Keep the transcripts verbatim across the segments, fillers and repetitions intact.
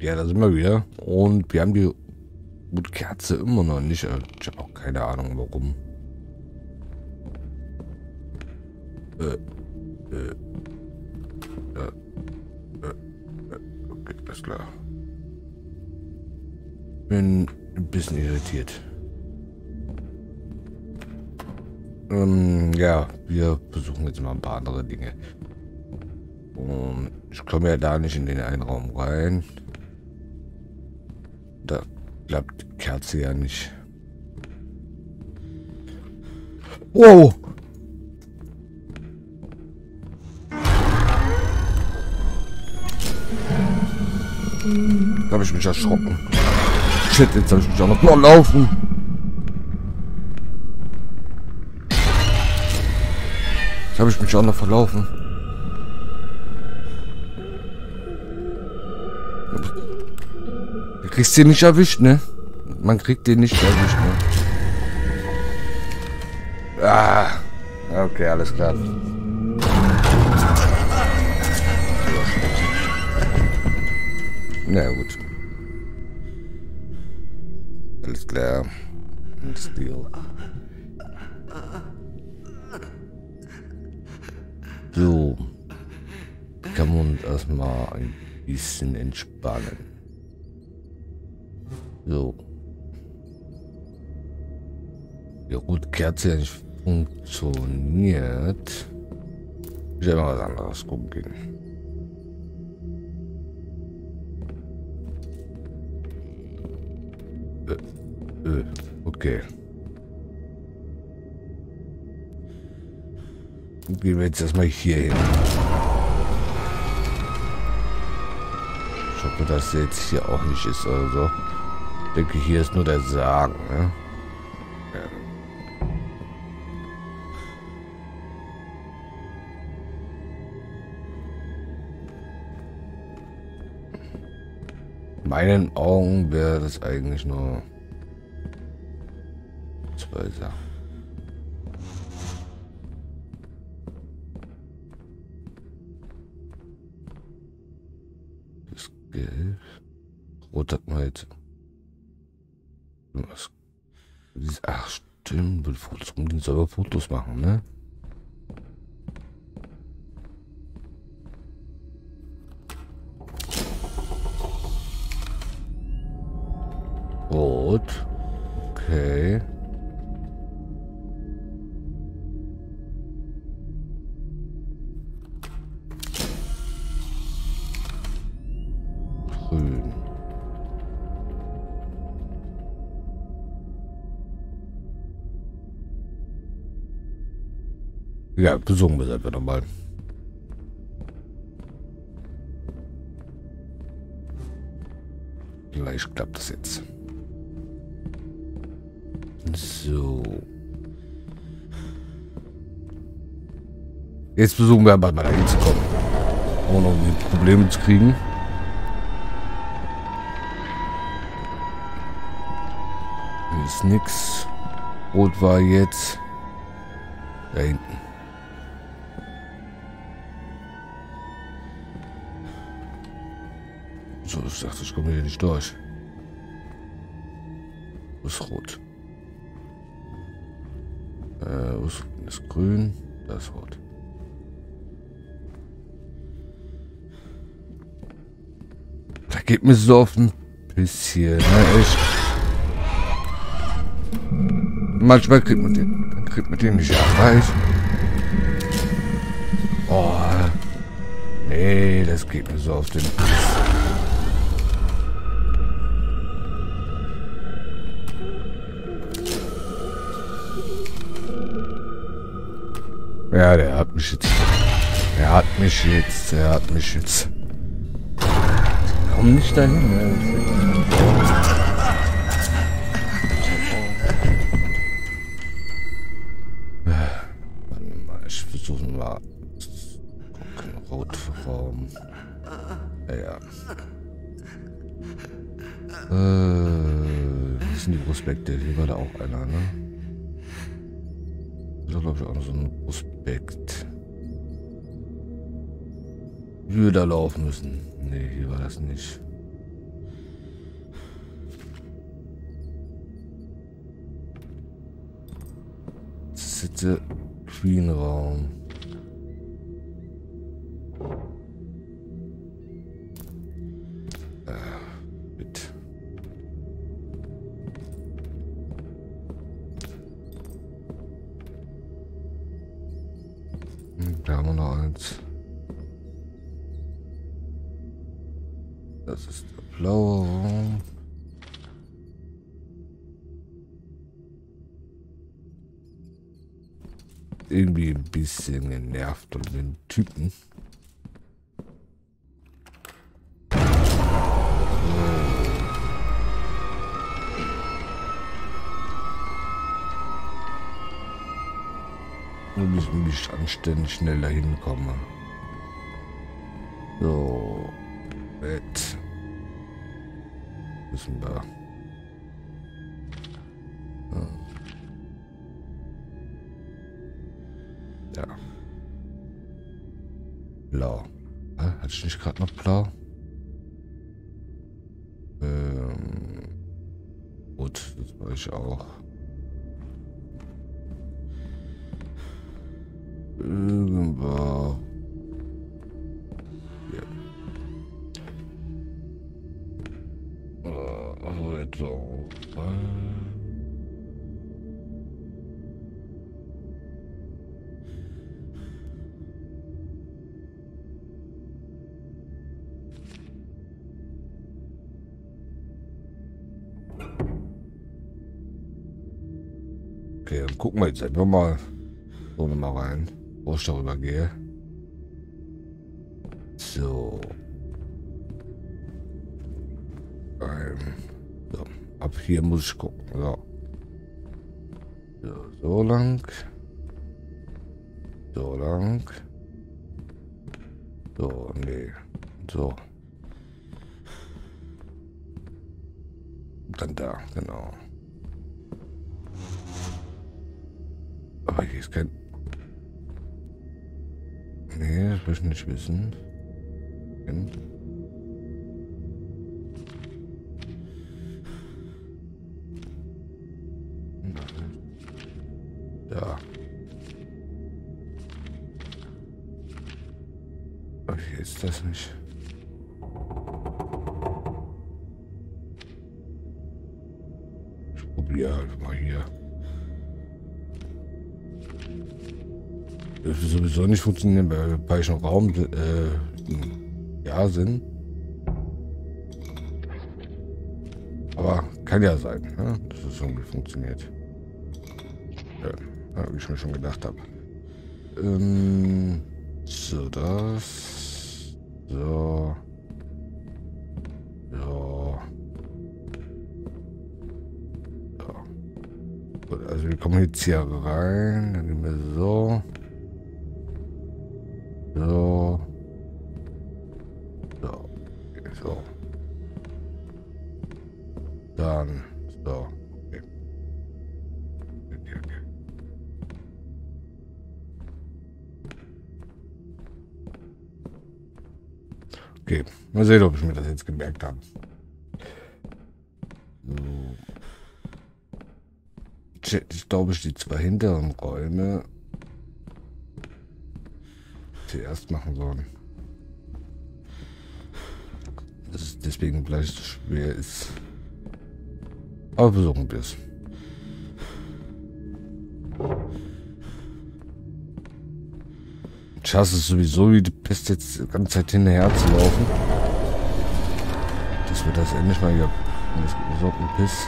Ja, da sind wir wieder. Und wir haben die Kerze immer noch nicht. Ich habe auch keine Ahnung, warum. Äh, äh, äh, äh, okay, alles klar. Bin ein bisschen irritiert. Ähm, ja, wir versuchen jetzt mal ein paar andere Dinge. Und ich komme ja da nicht in den einen Raum rein. Da klappt die Kerze ja nicht. Wow! Da habe ich mich erschrocken. Shit, jetzt habe ich mich auch noch mal laufen. Jetzt habe ich mich auch noch verlaufen. Kriegst den nicht erwischt, ne? Man kriegt den nicht erwischt, ne? Ah, okay, alles klar. Na gut. Alles klar. Und Steel. So. Kann man uns erstmal ein bisschen entspannen. So. Ja gut, Kerze ja nicht funktioniert. Ich werde mal was anderes gucken. Äh, äh, okay. Gehen wir jetzt erstmal hier hin. Ich hoffe, dass der jetzt hier auch nicht ist oder so. Ich denke, hier ist nur der Sagen, ne? In meinen Augen wäre das eigentlich nur zwei Sachen. Das Gelb. Rot hat man jetzt. Was? Ach stimmt, will Fotos um den selber Fotos machen, ne? Rot. Okay. Grün. Ja, besuchen wir selber nochmal. Vielleicht klappt das jetzt. So. Jetzt versuchen wir bald mal dahin zu kommen. Ohne irgendwie Probleme zu kriegen. Hier ist nix. Rot war jetzt. Da hinten. So, ich dachte, ich komme hier nicht durch. Wo ist rot? Äh, wo ist das grün? Da ist rot. Da geht mir so auf ein bisschen. Na echt. Manchmal kriegt man den. Dann kriegt man den nicht erreicht. Oh. Nee, das geht mir so auf den Piss. Ja, der hat mich jetzt. Der hat mich jetzt. Der hat mich jetzt. Komm nicht dahin. Warte mal, ich versuche mal. Gucken, Rotraum. Ja, ja. Äh, das sind die Prospekte. Hier war da auch einer, ne? Da glaube ich auch noch so ein Prospekt. Wieder laufen müssen. Nee, hier war das nicht. Sitte Queen Raum. Da haben wir noch eins. Das ist der blaue Raum. Irgendwie ein bisschen genervt von den Typen. Bis ich anständig schnell dahin komme. So, Bett. Wissen wir. Ja. Blau. Hä? Hatte ich nicht gerade noch blau? Ähm. Gut, das war ich auch. Irgendwo. Ja. Oh, jetzt so. Okay, dann gucken wir jetzt einfach mal so nochmal rein. Wo ich darüber gehe. So. Ähm, so. Ab hier muss ich gucken. So. So, so lang. So lang. So, nee. So. Dann da, genau. Aber hier ist kein. Nee, das will ich nicht wissen. Da. Aber hier ist das nicht. Ich probiere halt mal hier. Das wird sowieso nicht funktionieren, weil bei welchem Raum äh, ja sind. Aber kann ja sein, ne? Dass es irgendwie funktioniert. Ja, wie ich mir schon gedacht habe. Ähm, so, das. So. So. So. Gut, also wir kommen jetzt hier rein. Dann gehen wir so. So. So. So. Dann. So. Okay. Okay, okay. Okay. Mal sehen, ob ich mir das jetzt gemerkt habe. So. Ich glaube, ich die zwei hinteren Räume erst machen sollen. Das ist deswegen vielleicht so schwer ist. Aber versuchen wir es. Ich hasse es sowieso wie die Pest jetzt die ganze Zeit hinterher zu laufen. Dass wir das endlich mal hier. Das gibt mir so einen Piss.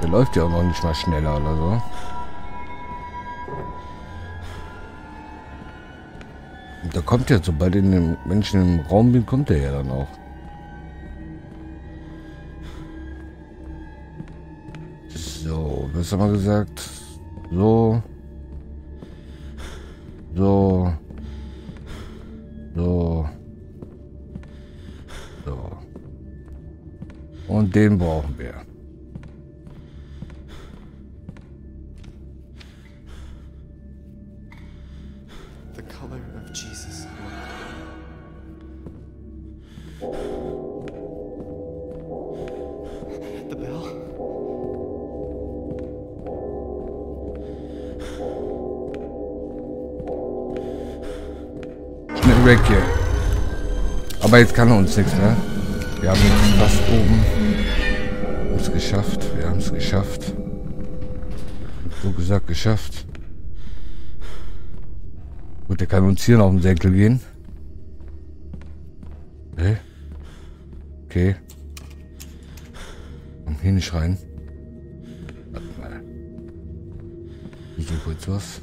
Der läuft ja auch noch nicht mal schneller oder so. Da kommt ja, sobald ich in dem Menschen im Raum bin, kommt er ja dann auch. So, was haben wir gesagt? So. So. So. So. Und den brauchen wir. Jesus. The bell. Schnell weg hier. Aber jetzt kann er uns nichts mehr. Wir haben jetzt fast oben. Wir haben es geschafft. Wir haben es geschafft. So gesagt, geschafft. Gut, der kann uns hier noch auf den Senkel gehen. Hä? Okay. Komm hier nicht rein. Warte mal. Ich suche kurz was.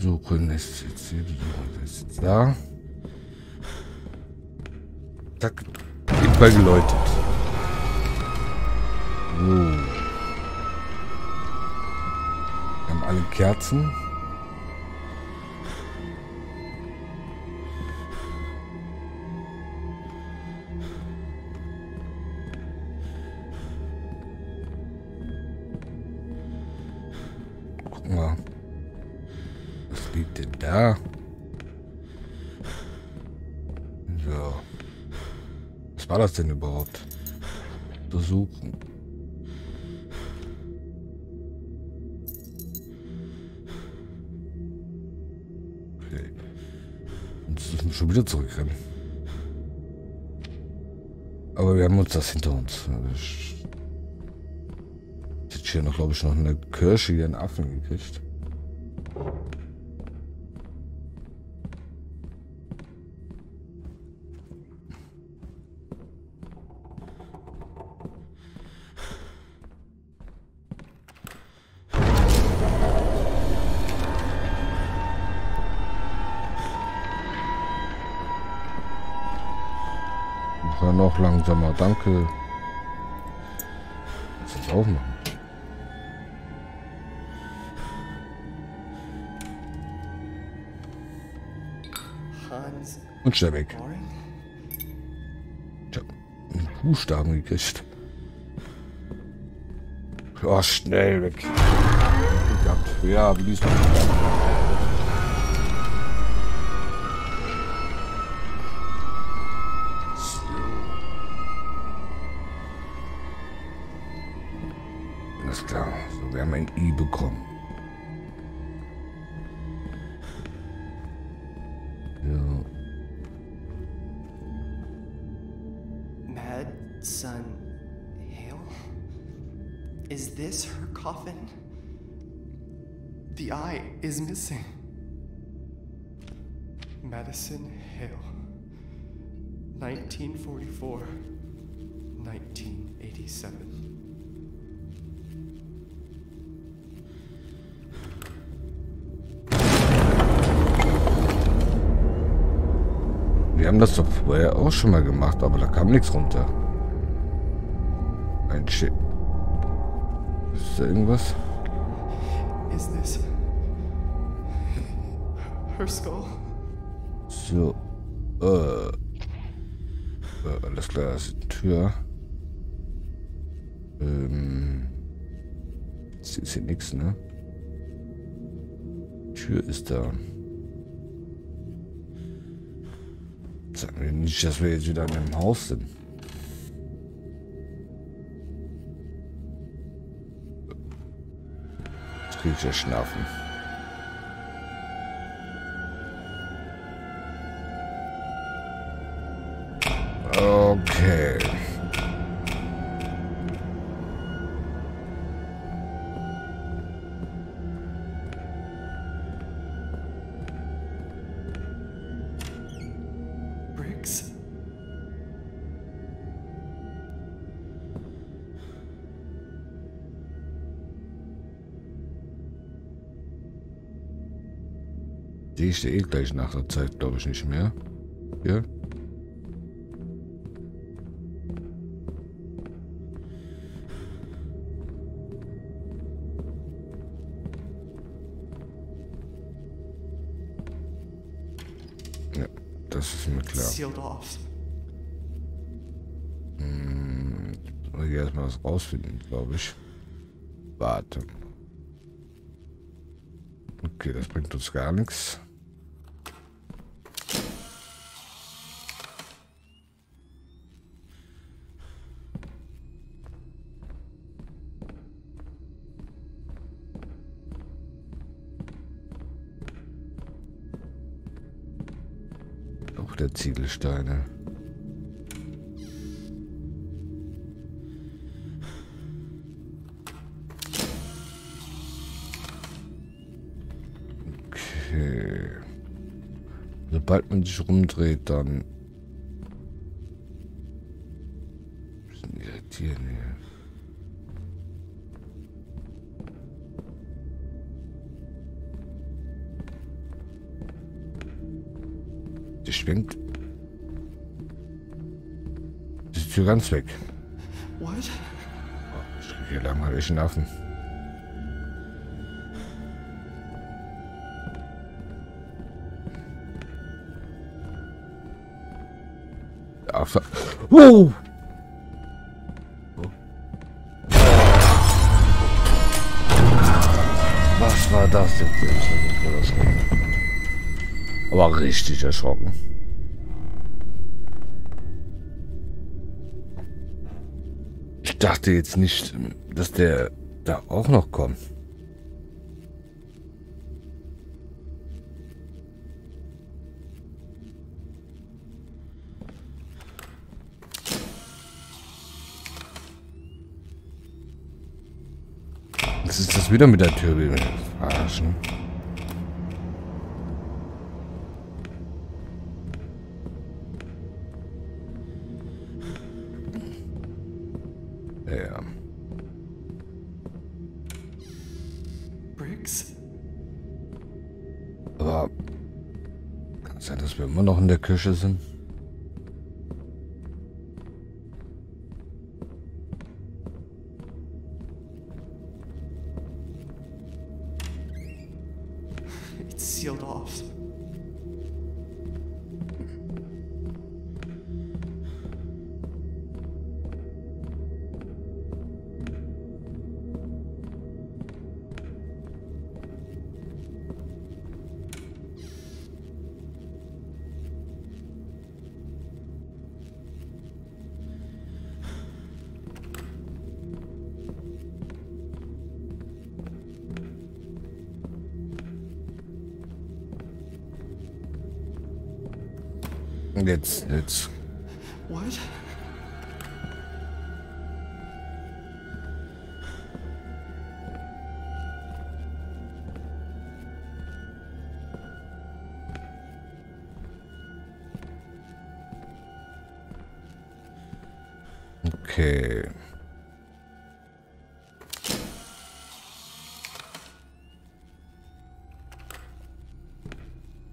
Suchen ist jetzt hier. Suchen ist jetzt da. Zack. Ich war geläutet. So. Wir haben alle Kerzen. Guck mal. Was liegt denn da? So. Was war das denn überhaupt? Untersuchen. Schon wieder zurückrennen. Aber wir haben uns das hinter uns. Ich hätte hier noch, glaube ich, noch eine Kirsche hier einen Affen gekriegt. Noch langsamer, danke. Lass uns aufmachen. Und schnell weg. Ich hab einen Buchstaben gekriegt. Oh, schnell weg. Ja, wie diesmal. Klar, so, wir haben ein I bekommen. Ja. Madison Hale? Is this her coffin? The eye is missing. Madison Hale. nineteen forty-four. nineteen eighty-seven. Wir haben das doch vorher auch schon mal gemacht, aber da kam nichts runter. Ein Shit. Ist da irgendwas? Is this her skull? So. Äh. äh alles klar, das ist die Tür. Ähm. Jetzt ist hier nichts, ne? Die Tür ist da. Sagen wir nicht, dass wir jetzt wieder in einem Haus sind. Jetzt krieg ich ja Schnaufen. Okay. Sehe ich eh gleich nach der Zeit, glaube ich, nicht mehr. Ja. Ja, das ist mir klar. Hm, ich muss hier erstmal was rausfinden, glaube ich. Warte. Okay, das bringt uns gar nichts. Fluch der Ziegelsteine. Okay. Sobald man sich rumdreht, dann... Was sind die Tiere hier? Die schwingt. Die ist hier ganz weg. Was? Oh, ich kriege hier langweiligen Affen. Der Affe. Uh! Oh. Was war das denn? Aber richtig erschrocken. Ich dachte jetzt nicht, dass der da auch noch kommt. Was ist das wieder mit der Tür? Wie wir verarschen. Aber kann es sein, dass wir immer noch in der Küche sind? It's sealed off. Jetzt, jetzt. What? Okay.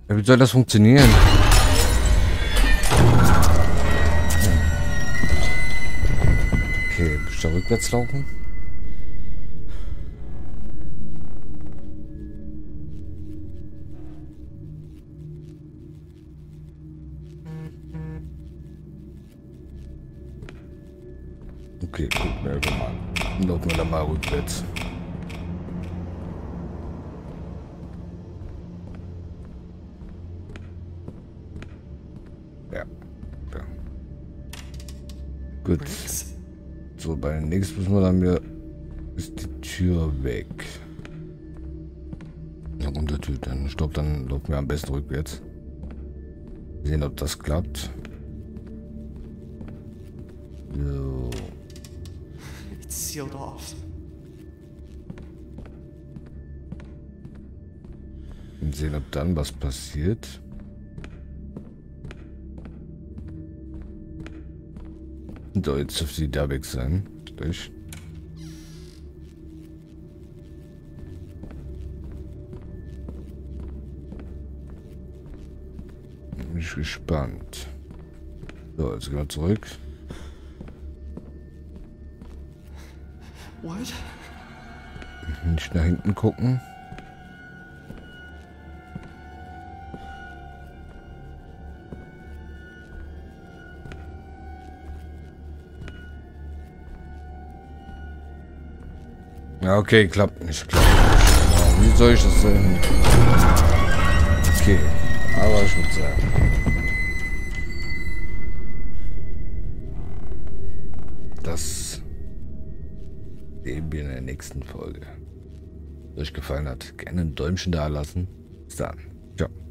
Ja, wie soll das funktionieren? Okay, muss ich da rückwärts laufen? Okay, gucken wir einfach mal. Laufen wir da mal rückwärts. Ja. Ja. Gut. So, bei den nächsten müssen wir dann wieder... Ist die Tür weg. Na runter, Tür, dann stopp, dann laufen wir am besten rückwärts. Sehen, ob das klappt. So. It's sealed off. Und sehen, ob dann was passiert. So, jetzt dürfte sie da weg sein. Durch. Bin ich gespannt. So, jetzt gehen wir zurück. What? Nicht nach hinten gucken. Ja, okay, klappt nicht. Klappt nicht. Wie soll ich das denn? Okay, aber ich würde sagen. Das sehen wir in der nächsten Folge. Wenn es euch gefallen hat, gerne ein Däumchen da lassen. Bis dann. Ciao.